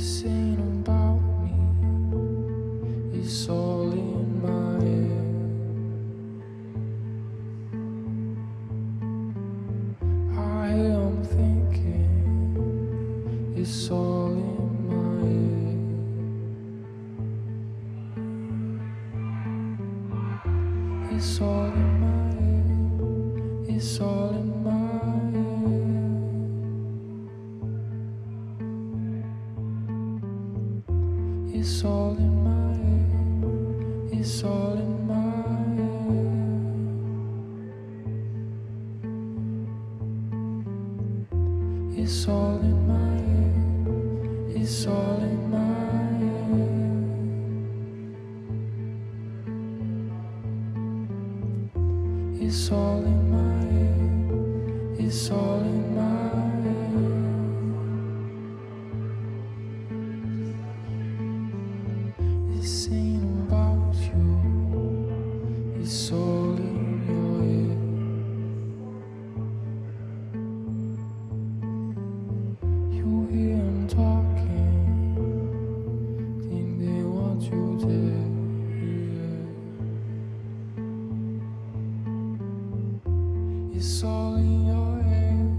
saying about me is all in my head. I am thinking it's all in my head. It's all in my head. It's all in my head. It's all in my head, it's all in my head. It's all in my head, it's all in my head. It's all in my head, it's all in my head. Saying about you is all in your head. You hear them talking, think they want you dead. Yeah. It's all in your head.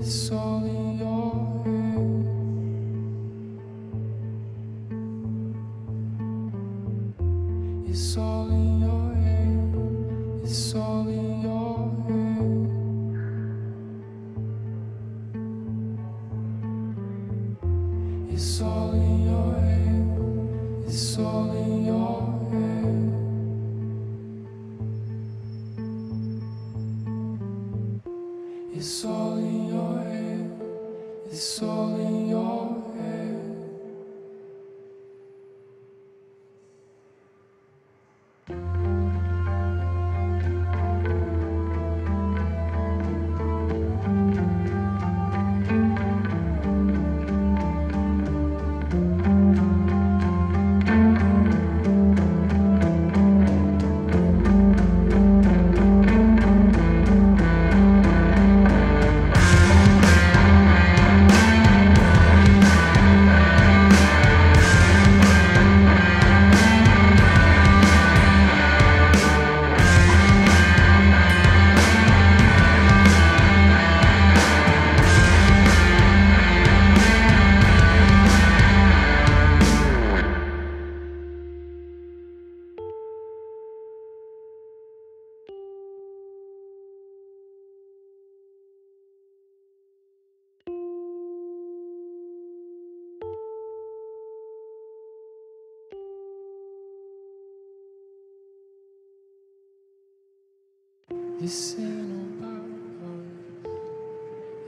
It's all in your head. It's all in your head, it's all in your head. It's all in your head, it's all in your head. It's all in your head, it's all in your head. This ain't about us,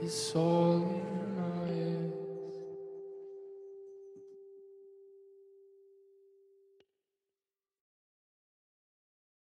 it's all in